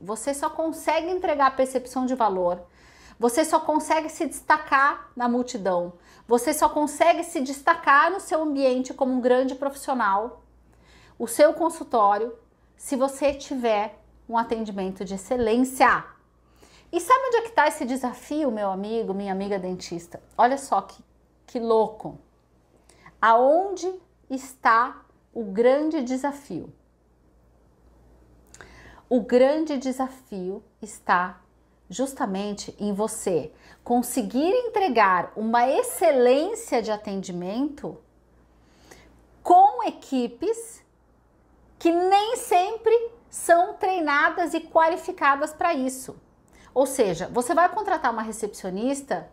Você só consegue entregar a percepção de valor, você só consegue se destacar na multidão, você só consegue se destacar no seu ambiente como um grande profissional, o seu consultório, se você tiver um atendimento de excelência. E sabe onde é que está esse desafio, meu amigo, minha amiga dentista? Olha só que louco. Aonde está o grande desafio? O grande desafio está justamente em você conseguir entregar uma excelência de atendimento com equipes que nem sempre são treinadas e qualificadas para isso. Ou seja, você vai contratar uma recepcionista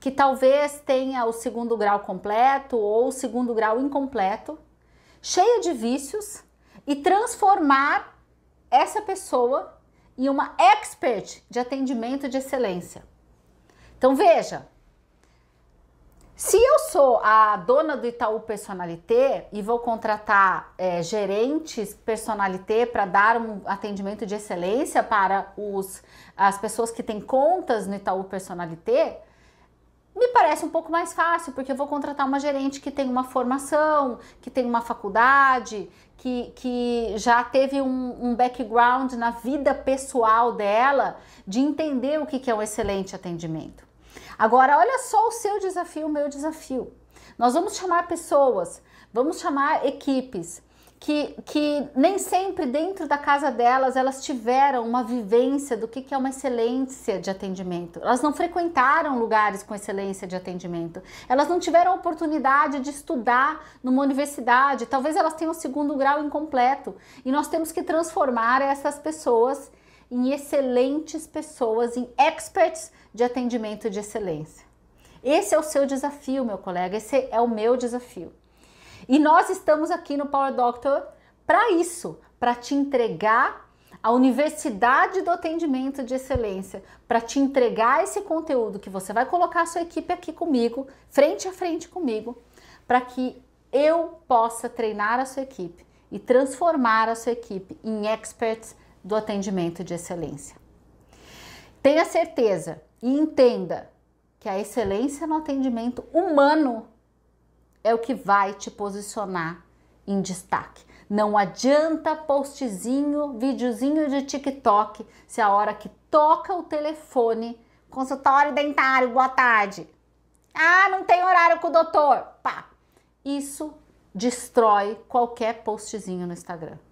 que talvez tenha o segundo grau completo ou o segundo grau incompleto, cheia de vícios, e transformar essa pessoa e uma expert de atendimento de excelência. Então veja, se eu sou a dona do Itaú Personalité e vou contratar gerentes Personalité para dar um atendimento de excelência para as pessoas que têm contas no Itaú Personalité, me parece um pouco mais fácil, porque eu vou contratar uma gerente que tem uma formação, que tem uma faculdade, que já teve um background na vida pessoal dela, de entender o que é um excelente atendimento. Agora, olha só o seu desafio, o meu desafio. Nós vamos chamar pessoas, vamos chamar equipes, que nem sempre dentro da casa delas, elas tiveram uma vivência do que é uma excelência de atendimento. Elas não frequentaram lugares com excelência de atendimento. Elas não tiveram a oportunidade de estudar numa universidade. Talvez elas tenham o segundo grau incompleto. E nós temos que transformar essas pessoas em excelentes pessoas, em experts de atendimento de excelência. Esse é o seu desafio, meu colega. Esse é o meu desafio. E nós estamos aqui no PowerDoctor para isso, para te entregar a Universidade do Atendimento de Excelência, para te entregar esse conteúdo que você vai colocar a sua equipe aqui comigo, frente a frente comigo, para que eu possa treinar a sua equipe e transformar a sua equipe em experts do atendimento de excelência. Tenha certeza e entenda que a excelência no atendimento humano é o que vai te posicionar em destaque. Não adianta postzinho, videozinho de TikTok, se a hora que toca o telefone, consultório dentário, boa tarde. Ah, não tem horário com o doutor. Pá. Isso destrói qualquer postzinho no Instagram.